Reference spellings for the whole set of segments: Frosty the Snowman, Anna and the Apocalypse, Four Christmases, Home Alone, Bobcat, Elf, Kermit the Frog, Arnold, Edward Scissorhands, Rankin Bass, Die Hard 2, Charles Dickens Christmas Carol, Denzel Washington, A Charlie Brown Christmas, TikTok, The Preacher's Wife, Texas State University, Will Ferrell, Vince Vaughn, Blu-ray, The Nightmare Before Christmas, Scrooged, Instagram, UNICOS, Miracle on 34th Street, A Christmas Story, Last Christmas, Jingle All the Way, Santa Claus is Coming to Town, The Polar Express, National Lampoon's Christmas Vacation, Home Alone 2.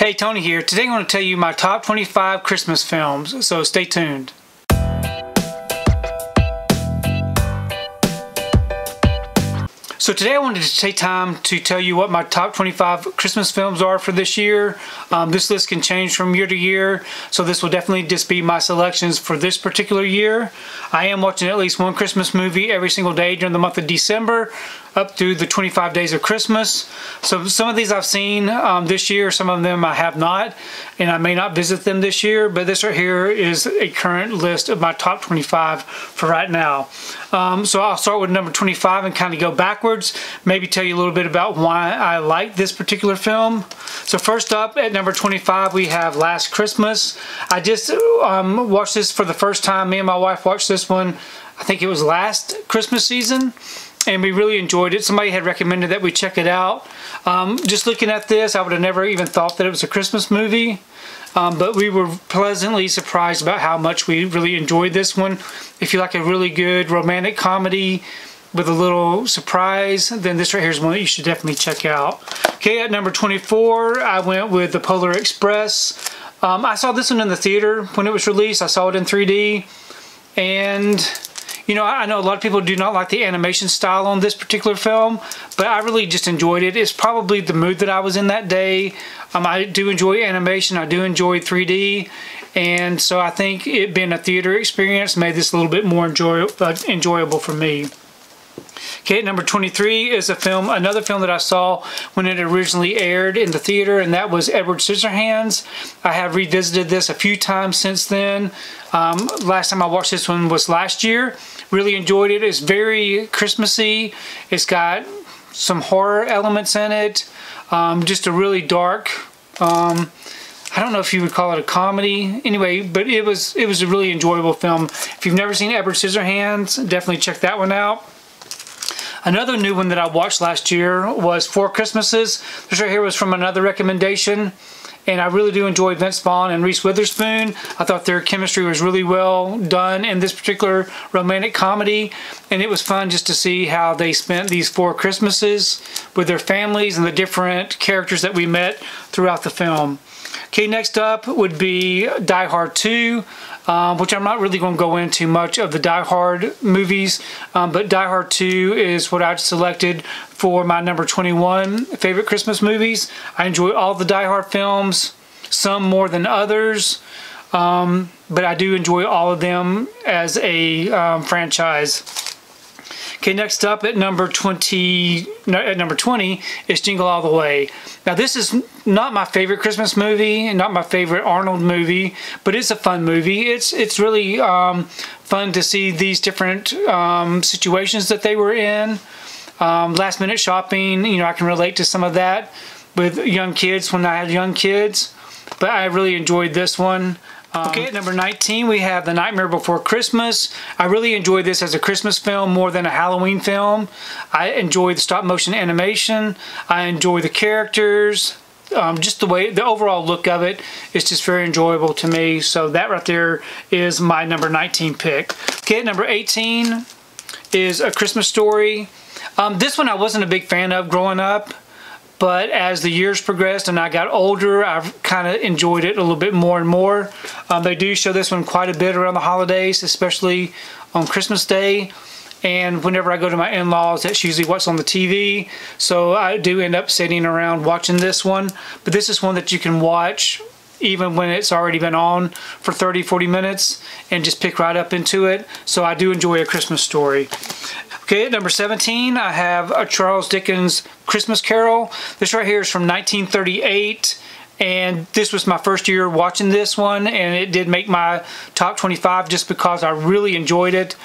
Hey, Tony here. Today I'm going to tell you my top 25 Christmas films, so stay tuned. So today I wanted to take time to tell you what my top 25 Christmas films are for this year. This list can change from year to year, so this will definitely just be my selections for this particular year. I am watching at least one Christmas movie every single day during the month of December, up through the 25 days of Christmas. So some of these I've seen this year, some of them I have not, and I may not visit them this year, but this right here is a current list of my top 25 for right now. So I'll start with number 25 and kind of go backwards, maybe tell you a little bit about why I like this particular film. So first up at number 25 we have Last Christmas. I just watched this for the first time. Me and my wife watched this one, I think it was last Christmas season, and we really enjoyed it. Somebody had recommended that we check it out. Just looking at this, I would have never even thought that it was a Christmas movie, but we were pleasantly surprised about how much we really enjoyed this one. If you like a really good romantic comedy with a little surprise, then this right here is one that you should definitely check out. Okay, at number 24, I went with The Polar Express. I saw this one in the theater when it was released. I saw it in 3D, and you know, I know a lot of people do not like the animation style on this particular film, but I really just enjoyed it. It's probably the mood that I was in that day. I do enjoy animation. I do enjoy 3D. And so I think it being a theater experience made this a little bit more enjoyable for me. Okay, number 23 is another film that I saw when it originally aired in the theater, and that was Edward Scissorhands. I have revisited this a few times since then. Last time I watched this one was last year. Really enjoyed it. It's very Christmassy. It's got some horror elements in it. Just a really dark, I don't know if you would call it a comedy. Anyway, but it was a really enjoyable film. If you've never seen Edward Scissorhands, definitely check that one out. Another new one that I watched last year was Four Christmases. This right here was from another recommendation, and I really do enjoy Vince Vaughn and Reese Witherspoon. I thought their chemistry was really well done in this particular romantic comedy, and it was fun just to see how they spent these four Christmases with their families and the different characters that we met throughout the film. Okay, next up would be Die Hard 2, which I'm not really going to go into much of the Die Hard movies, but Die Hard 2 is what I selected for my number 21 favorite Christmas movies. I enjoy all the Die Hard films, some more than others, but I do enjoy all of them as a franchise. Okay, next up at number 20 is Jingle All the Way. Now, this is not my favorite Christmas movie and not my favorite Arnold movie, but it's a fun movie. It's really fun to see these different situations that they were in. Last-minute shopping, you know, I can relate to some of that with young kids when I had young kids, but I really enjoyed this one. Okay, at number 19 we have The Nightmare Before Christmas. I really enjoy this as a Christmas film more than a Halloween film. I enjoy the stop-motion animation. I enjoy the characters. Just the overall look of it is just very enjoyable to me. So that right there is my number 19 pick. Okay, at number 18 is A Christmas Story. This one I wasn't a big fan of growing up, but as the years progressed and I got older, I've kind of enjoyed it a little bit more and more. They do show this one quite a bit around the holidays, especially on Christmas Day. And whenever I go to my in-laws, that's usually what's on the TV. So I do end up sitting around watching this one. But this is one that you can watch even when it's already been on for 30, 40 minutes and just pick right up into it. So I do enjoy A Christmas Story. Okay, at number 17, I have A Charles Dickens Christmas Carol. This right here is from 1938, and this was my first year watching this one, and it did make my top 25 just because I really enjoyed it.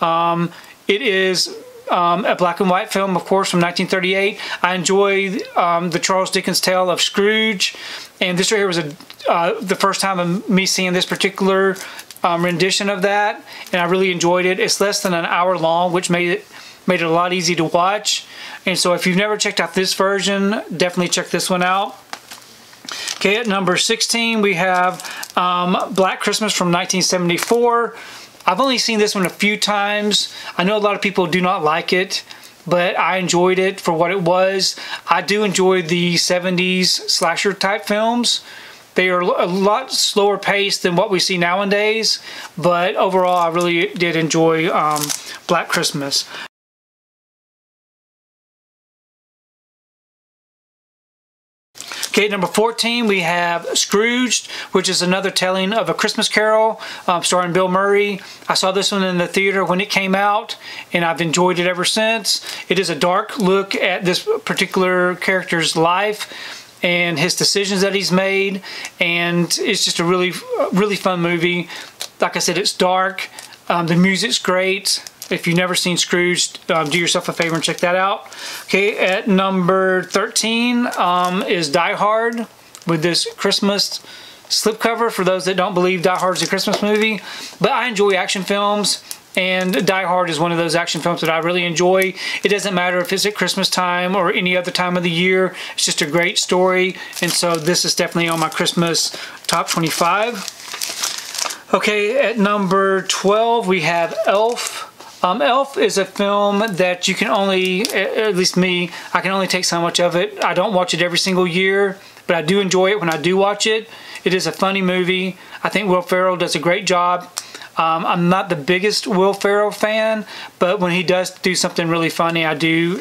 It is a black and white film, of course, from 1938. I enjoy the Charles Dickens tale of Scrooge, and this right here was the first time of me seeing this particular rendition of that, and I really enjoyed it. It's less than an hour long, which made it a lot easy to watch. And so if you've never checked out this version, definitely check this one out. Okay, at number 16 we have Black Christmas from 1974. I've only seen this one a few times. I know a lot of people do not like it, but I enjoyed it for what it was. I do enjoy the 70s slasher type films. They are a lot slower paced than what we see nowadays, but overall I really did enjoy Black Christmas. Okay, number 14, we have Scrooged, which is another telling of A Christmas Carol, starring Bill Murray. I saw this one in the theater when it came out, and I've enjoyed it ever since. It is a dark look at this particular character's life and his decisions that he's made, and it's just a really fun movie. Like I said, it's dark. The music's great. If you've never seen Scrooged, do yourself a favor and check that out. Okay, at number 13 is Die Hard, with this Christmas slipcover for those that don't believe Die Hard is a Christmas movie. But I enjoy action films, and Die Hard is one of those action films that I really enjoy. It doesn't matter if it's at Christmas time or any other time of the year. It's just a great story, and so this is definitely on my Christmas top 25. Okay, at number 12 we have Elf. Elf is a film that you can only, at least me, I can only take so much of it. I don't watch it every single year, but I do enjoy it when I do watch it. It is a funny movie. I think Will Ferrell does a great job. I'm not the biggest Will Ferrell fan, but when he does do something really funny, I do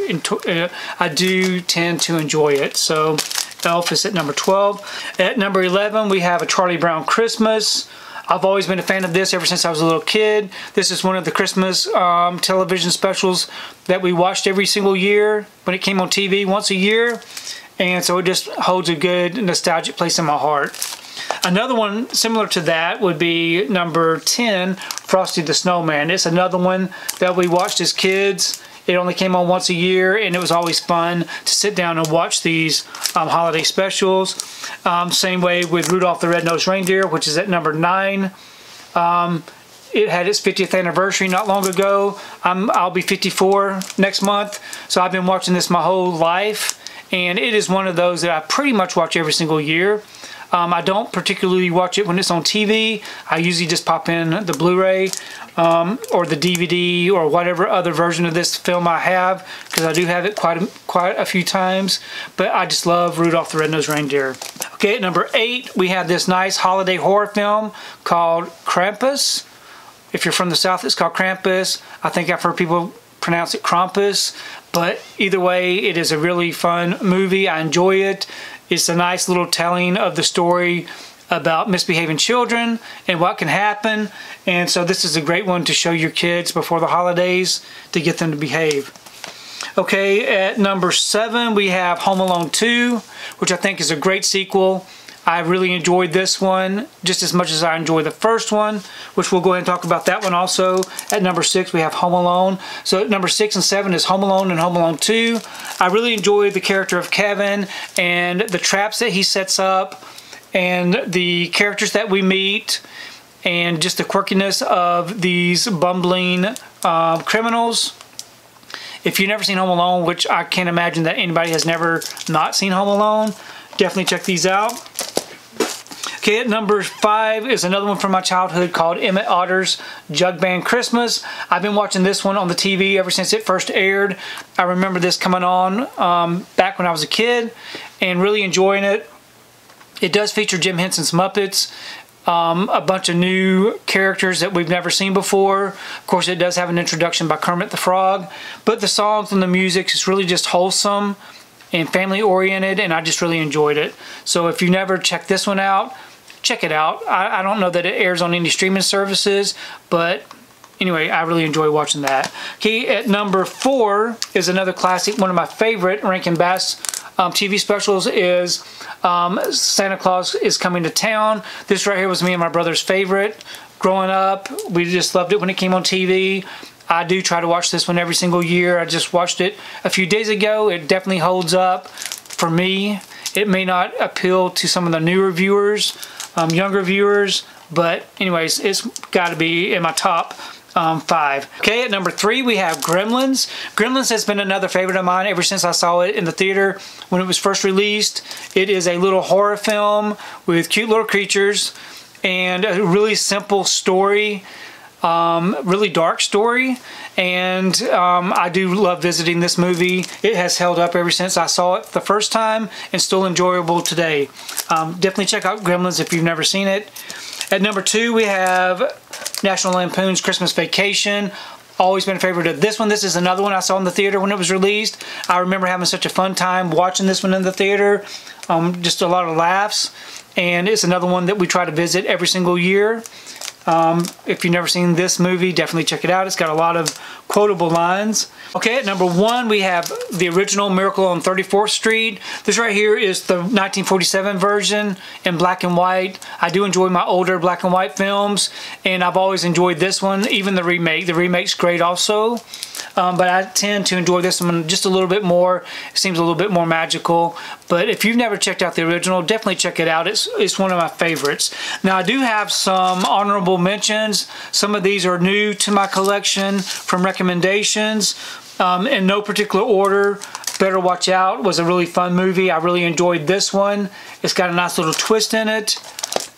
tend to enjoy it. So Elf is at number 12. At number 11, we have A Charlie Brown Christmas. I've always been a fan of this ever since I was a little kid. This is one of the Christmas television specials that we watched every single year when it came on TV once a year. And so it just holds a good nostalgic place in my heart. Another one similar to that would be number 10, Frosty the Snowman. It's another one that we watched as kids. It only came on once a year, and it was always fun to sit down and watch these holiday specials. Same way with Rudolph the Red-Nosed Reindeer, which is at number 9. It had its 50th anniversary not long ago. I'll be 54 next month, so I've been watching this my whole life, and it is one of those that I pretty much watch every single year. I don't particularly watch it when it's on TV. I usually just pop in the Blu-ray or the DVD or whatever other version of this film I have, because I do have it quite a few times. But I just love Rudolph the Red-Nosed Reindeer. Okay, at number 8, we have this nice holiday horror film called Krampus. If you're from the South, it's called Krampus. I think I've heard people pronounce it Krampus. But either way, it is a really fun movie. I enjoy it. It's a nice little telling of the story about misbehaving children and what can happen. And so this is a great one to show your kids before the holidays to get them to behave. Okay, at number 7, we have Home Alone 2, which I think is a great sequel. I really enjoyed this one just as much as I enjoyed the first one, which we'll go ahead and talk about that one also. At number 6, we have Home Alone. So at number 6 and 7 is Home Alone and Home Alone 2. I really enjoyed the character of Kevin and the traps that he sets up and the characters that we meet and just the quirkiness of these bumbling criminals. If you've never seen Home Alone, which I can't imagine that anybody has never not seen Home Alone, definitely check these out. Okay, at number 5 is another one from my childhood called Emmett Otter's Jug Band Christmas. I've been watching this one on the TV ever since it first aired. I remember this coming on back when I was a kid and really enjoying it. It does feature Jim Henson's Muppets, a bunch of new characters that we've never seen before. Of course, it does have an introduction by Kermit the Frog, but the songs and the music is really just wholesome and family oriented, and I just really enjoyed it. So if you never checked this one out, check it out. I don't know that it airs on any streaming services, but anyway, I really enjoy watching that. Okay, at number 4 is another classic, one of my favorite Rankin Bass TV specials is Santa Claus is Coming to Town. This right here was me and my brother's favorite. Growing up, we just loved it when it came on TV. I do try to watch this one every single year. I just watched it a few days ago. It definitely holds up for me. It may not appeal to some of the newer viewers, younger viewers, but anyways, it's got to be in my top 5. Okay, at number 3, we have Gremlins. Gremlins has been another favorite of mine ever since I saw it in the theater when it was first released. It is a little horror film with cute little creatures and a really simple story. Really dark story, and I do love visiting this movie. It has held up ever since I saw it the first time and still enjoyable today. Definitely check out Gremlins if you've never seen it. At number 2 we have National Lampoon's Christmas Vacation. Always been a favorite of this one. This is another one I saw in the theater when it was released. I remember having such a fun time watching this one in the theater. Just a lot of laughs, and it's another one that we try to visit every single year. If you've never seen this movie, definitely check it out. It's got a lot of quotable lines. Okay, at number 1 we have the original Miracle on 34th Street. This right here is the 1947 version in black and white. I do enjoy my older black and white films, and I've always enjoyed this one, even the remake. The remake's great also, but I tend to enjoy this one just a little bit more. It seems a little bit more magical, but if you've never checked out the original, definitely check it out. It's one of my favorites. Now, I do have some honorable mentions. Some of these are new to my collection from recommendations, in no particular order. Better Watch Out was a really fun movie. I really enjoyed this one. It's got a nice little twist in it.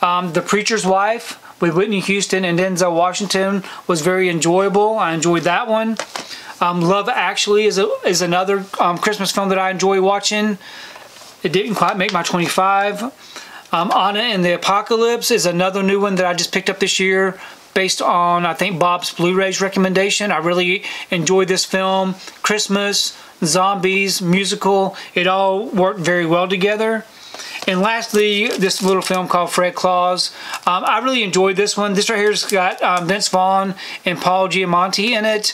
The Preacher's Wife with Whitney Houston and Denzel Washington was very enjoyable. I enjoyed that one. Love Actually is another Christmas film that I enjoy watching. It didn't quite make my 25. Anna and the Apocalypse is another new one that I just picked up this year based on, I think, Bob's Blu-ray's recommendation. I really enjoyed this film. Christmas, zombies, musical, it all worked very well together. And lastly, this little film called Fred Claus. I really enjoyed this one. This right here has got Vince Vaughn and Paul Giamatti in it.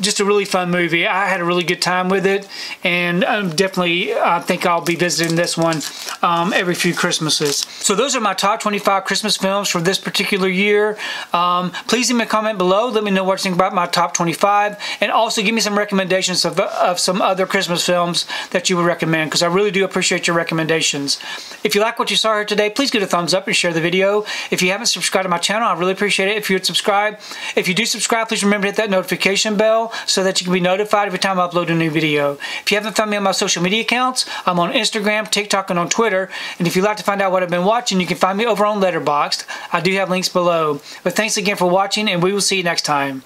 Just a really fun movie. I had a really good time with it, and definitely I think I'll be visiting this one every few Christmases. So those are my top 25 Christmas films for this particular year. Please leave me a comment below. Let me know what you think about my top 25, and also give me some recommendations of some other Christmas films that you would recommend, because I really do appreciate your recommendations. If you like what you saw here today, please give it a thumbs up and share the video. If you haven't subscribed to my channel, I really appreciate it if you would subscribe. If you do subscribe, please remember to hit that notification bell so that you can be notified every time I upload a new video. If you haven't found me on my social media accounts, I'm on Instagram, TikTok, and on Twitter. And if you'd like to find out what I've been watching, you can find me over on Letterboxd. I do have links below. But thanks again for watching, and we will see you next time.